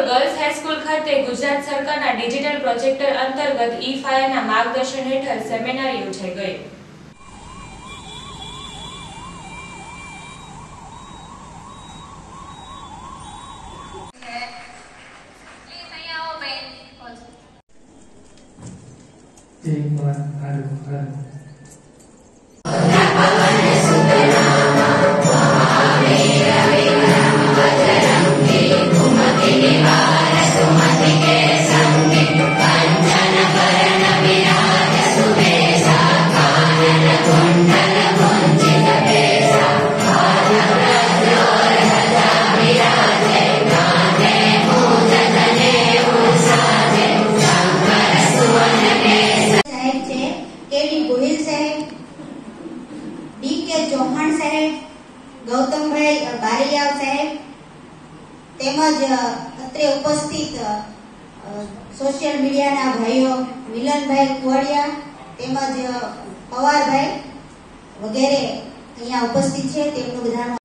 Sihor girls high school ખાતે ગુજરાત સરકારના digital project અંતર્ગત ई-एफआईआરના માર્ગદર્શન હેઠળ સેમિનાર યોજાઈ ગઈ. સોશિયલ મીડિયાના ભાઈઓ મિલનભાઈ કુવાડિયા તેમજ પવારભાઈ વગેરે અહીંયા ઉપસ્થિત છે. તેમનું બધાનું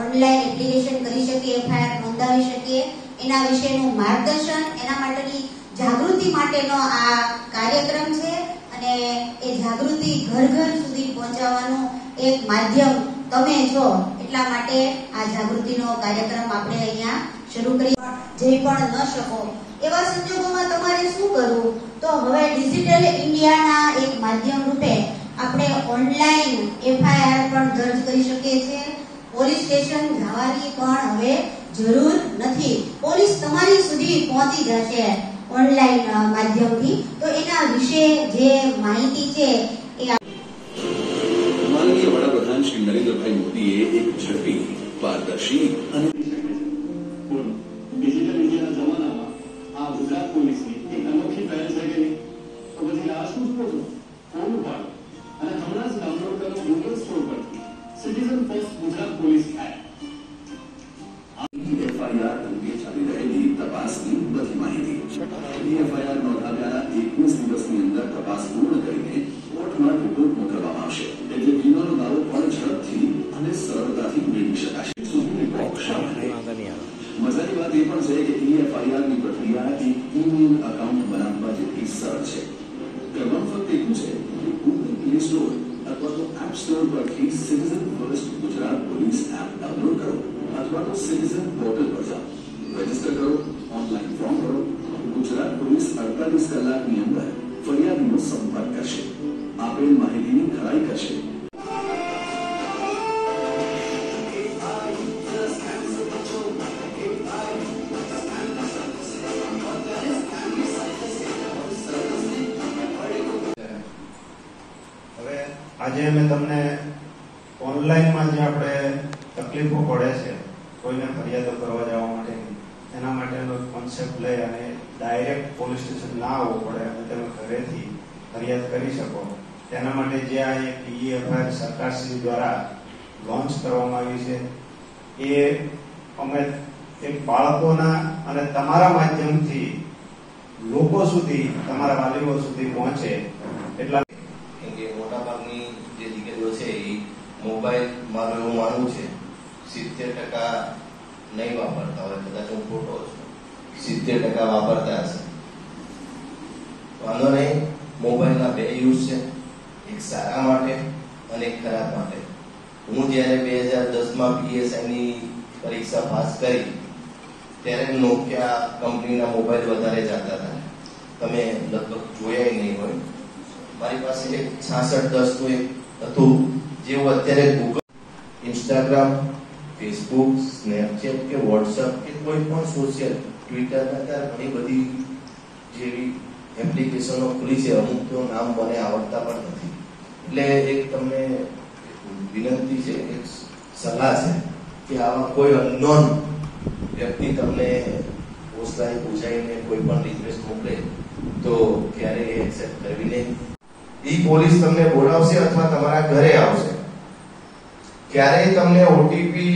ઓનલાઈન એપ્લિકેશન કરી શકીએ, એફઆઈઆર નોંધાવી શકીએ એના વિશેનું માર્ગદર્શન, એના માટેની જાગૃતિ માટેનો આ કાર્યક્રમ છે અને એ જાગૃતિ ઘર ઘર સુધી પહોંચાડવાનું એક માધ્યમ તમે છો. એટલા માટે આ જાગૃતિનો કાર્યક્રમ આપણે અહીંયા શરૂ કરી. જઈ પણ ન શકો એવા સંજોગોમાં તમારે શું કરવું, તો હવે ડિજિટલ ઇન્ડિયાના એક માધ્યમ રૂપે આપણે ઓનલાઈન એફઆઈઆર પણ દર્જ કરી શકીએ છીએ. પોલીસ સ્ટેશન જવાની પણ હવે જરૂર નથી, પોલીસ તમારી સુધી પહોંચી જશે ઓનલાઈન માધ્યમથી. તો એના વિશે જે માહિતી છે એ માનનીય વડાપ્રધાન શ્રી નરેન્દ્રભાઈ મોદીએ એક ઝડપી, પારદર્શી અને મજાની વાત એ પણ છે કે ई-एफआईआर ની પ્રક્રિયા એક ઈમેલ એકાઉન્ટ બનાવવા જેટલી સરળ છે. ક્રમ ફક્ત એટલું છે કે Google Play Store અથવા તો એપ સ્ટોર પરથી citizen first Gujarat police app download કરો અથવા તો સિટીઝન પોર્ટલ પર જાઓ, રજીસ્ટર કરો, ઓનલાઈન ફોર્મ ભરો. ગુજરાત પોલીસ 48 કલાકની અંદર ફરિયાદનો સંપર્ક કરશે, આપેલ માહિતીની ખરાઈ કરશે. આજે અમે તમને ઓનલાઈનમાં જે આપણે તકલીફો પડે છે કોઈને ફરિયાદો કરવા જવા માટેની, એના માટેનો કોન્સેપ્ટ લઈ અને ડાયરેક્ટ પોલીસ સ્ટેશન ના આવવું પડે અને તમે ઘરેથી ફરિયાદ કરી શકો તેના માટે જે આ એક ई-एफआईआर સરકારશ્રી દ્વારા લોન્ચ કરવામાં આવી છે એ અમે એક બાળકોના અને તમારા માધ્યમથી લોકો સુધી, તમારા વાલીઓ સુધી પહોંચે એટલા મોબાઈલ મારું એવું માનવું છે 70% નહીં વાપરતા હોય, કદાચ હું ખોટો છું, 70% વાપરતા હશે. વાંધો નહીં, મોબાઈલના બે યુઝ છે, એક સારા માટે અને એક ખરાબ માટે. હું જ્યારે 2010માં પીએસઆઈની પરીક્ષા પાસ કરી ત્યારે નોકિયા કંપનીના મોબાઈલ વધારે ચાલતા હતા, તમે લગભગ જોયા નહીં હોય. મારી પાસે એક 6610 એક હતું જેવું અત્યારે Google, Instagram, Facebook, Snapchat કે WhatsApp કે કોઈ પણ સોશિયલ, Twitter ઘણી બધી જેવી એપ્લિકેશનો ખુલી છે. અમુક તો નામ મને આવડતા પણ નથી. એટલે એક તમને વિનંતી છે, એક સલાહ છે કે આવા કોઈ અનનોન વ્યક્તિ તમને પોસ્ટલાઈ પૂછાઈને કોઈ પણ રિક્વેસ્ટ મોકલે તો ક્યારેય એક્સેપ્ટ કરવી નહીં. ઈ પોલીસ તમને બોલાવશે અથવા તમારા ઘરે આવશે, ક્યારેય તમને ઓટીપી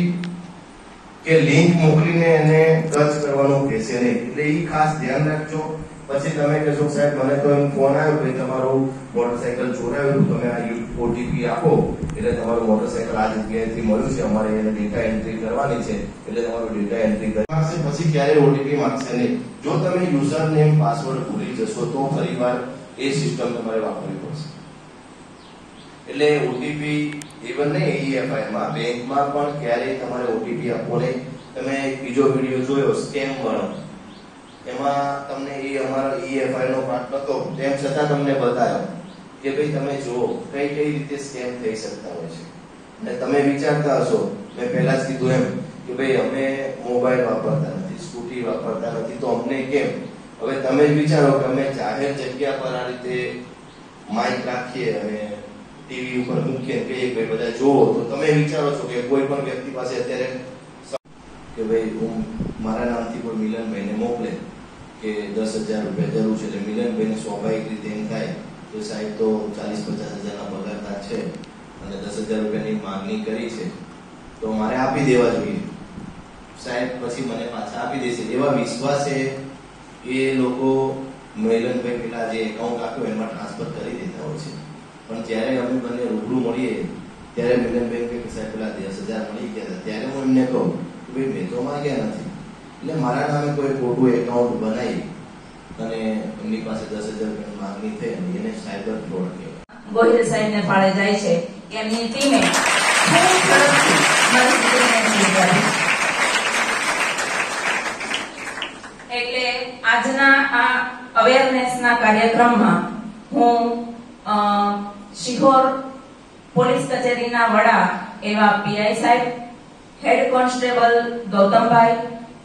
કે લિંક મોકલીને એને ટચ કરવાનું કહેશે નહીં. એટલે એ ખાસ ધ્યાન રાખજો. પછી તમે કહેશો સાહેબ મને તો એમ ફોન આવ્યો કે તમારું મોટરસાયકલ ચોરાયું, તમે આ ઓટીપી આપો એટલે તમારું મોટરસાયકલ આ જગ્યાએથી મળ્યું છે, અમારે એને ડેટા એન્ટ્રી કરવાની છે એટલે તમારું ડેટા એન્ટ્રી કરી પછી ક્યારેય ઓટીપી માંગશે નહીં. જો તમે યુઝર નેમ પાસવર્ડ ભૂલી જશો તો ફરીવાર એ સિસ્ટમ તમારે વાપરવી પડશે. એટલે ઓટીપી ઇવન નહીં ઈ-એફઆઈઆર માં બેંકમાં પણ ક્યારેય તમારે ઓટીપી આપવો નહીં. તમે બીજો વિડીયો જોયો સ્કેમ વાળો, એમાં તમને એ અમારો ઈ-એફઆઈઆર નો પાર્ટ નતો, તેમ છતાં તમને બતાવ્યો કે ભાઈ તમે જુઓ કઈ કઈ રીતે સ્કેમ થઈ શકતા હોય છે. અને તમે વિચારતા હશો, મેં પહેલા જ કીધું એમ કે ભાઈ અમે મોબાઈલ વાપરતા નથી, સ્કૂટી વાપરતા નથી, તો અમને કેમ? હવે તમે જ વિચારો કે અમે જાહેર જગ્યા પર આ રીતે માઇક રાખીએ અને ટીવી ઉપર મૂકીએ કહીએ ભાઈ બધા જુઓ, તો તમે વિચારો છો કે કોઈ પણ વ્યક્તિ પાસે અત્યારે કે ભાઈ હું મારા નામથી કોઈ મિલનભાઈને મોકલે કે 10,000 રૂપિયા જરૂર છે એટલે મિલનભાઈને સ્વાભાવિક રીતે એમ થાય કે સાહેબ તો 40-50,000 પગારના છે અને 10,000 રૂપિયાની માંગણી કરી છે તો મારે આપી દેવા જોઈએ, સાહેબ પછી મને પાછા આપી દેશે. એવા વિશ્વાસે એ લોકો મિલનભાઈ પેલા જે એકાઉન્ટ આપ્યો એમાં ટ્રાન્સફર કરી દેતા હોય છે. પણ જ્યારે અમે બંને રૂબરૂ મળીએ ત્યારે મિલનભાઈ કે સાહેબ પેલા 10,000 મળી ગયા હતા, ત્યારે હું એમને કહું ભાઈ મેં તો માંગ્યા નથી, એટલે મારા નામે કોઈ ખોટું એકાઉન્ટ બનાવી અને એમની પાસે 10,000 રૂપિયાની માંગણી થઈ અને એને સાયબર ફ્રોડ કહેવાય. ગોહિલ સાહેબને ફાળે જાય છે કે એમની ટીમે ખૂબ ઝડપથી મદદ કરી. એટલે આજના આ અવેરનેસના કાર્યક્રમમાં હું શિહોર પોલીસ કચેરીના વડા એવા પીઆઈ સાહેબ, હેડ કોન્સ્ટેબલ ગૌતમભાઈ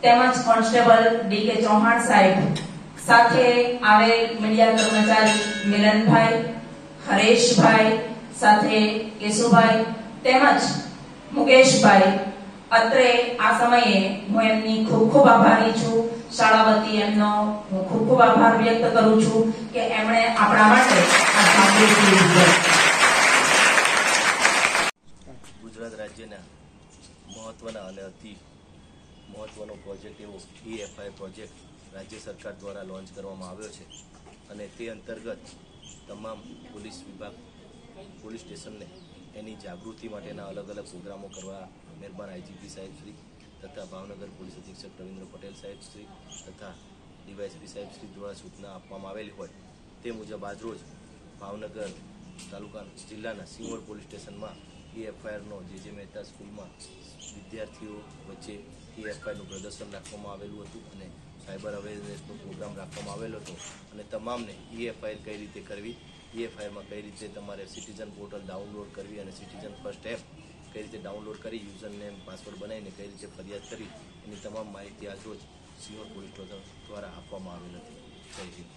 તેમજ કોન્સ્ટેબલ ડી કે ચૌહાણ સાહેબ સાથે આવેલ મીડિયા કર્મચારી મિલનભાઈ, હરેશભાઈ સાથે કેશુભાઈ તેમજ મુકેશભાઈ, અત્રે આ સમયે હું એમની ખૂબ ખૂબ આભારી છું. શાળા વતી એમનો હું ખૂબ ખૂબ આભાર વ્યક્ત કરું છું કે એમણે આપણા માટે આ કામગીરી કરી. ગુજરાત રાજ્યના મહત્વના અને અતિ મહત્વનો પ્રોજેક્ટ એવો ઈ-એફઆઈઆર પ્રોજેક્ટ રાજ્ય સરકાર દ્વારા લોન્ચ કરવામાં આવ્યો છે અને તે અંતર્ગત તમામ પોલીસ વિભાગ પોલીસ સ્ટેશનને એની જાગૃતિ માટેના અલગ અલગ પ્રોગ્રામો કરવા મહેરબાન આઈજીપી સાહેબશ્રી તથા ભાવનગર પોલીસ અધિક્ષક રવિન્દ્ર પટેલ સાહેબશ્રી તથા ડીવાયએસપી સાહેબશ્રી દ્વારા સૂચના આપવામાં આવેલી હોય તે મુજબ આજરોજ ભાવનગર તાલુકા જિલ્લાના સિહોર પોલીસ સ્ટેશનમાં ઈ-એફઆઈઆરનો જે મહેતા સ્કૂલમાં વિદ્યાર્થીઓ વચ્ચે ઈ-એફઆઈઆરનું પ્રદર્શન રાખવામાં આવેલું હતું અને સાયબર અવેરનેસનો પ્રોગ્રામ રાખવામાં આવેલો હતો અને તમામને ઈ-એફઆઈઆર કઈ રીતે કરવી, ઈ-એફઆઈઆરમાં કઈ રીતે તમારે સિટીઝન પોર્ટલ ડાઉનલોડ કરવી અને સિટીઝન ફર્સ્ટ એપ કઈ રીતે ડાઉનલોડ કરી યુઝર નેમ પાસવર્ડ બનાવીને કઈ રીતે ફરિયાદ કરી એની તમામ માહિતી આજરોજ સિહોર પોલીસ સ્ટેશન દ્વારા આપવામાં આવેલ હતી. જય હિન્દ.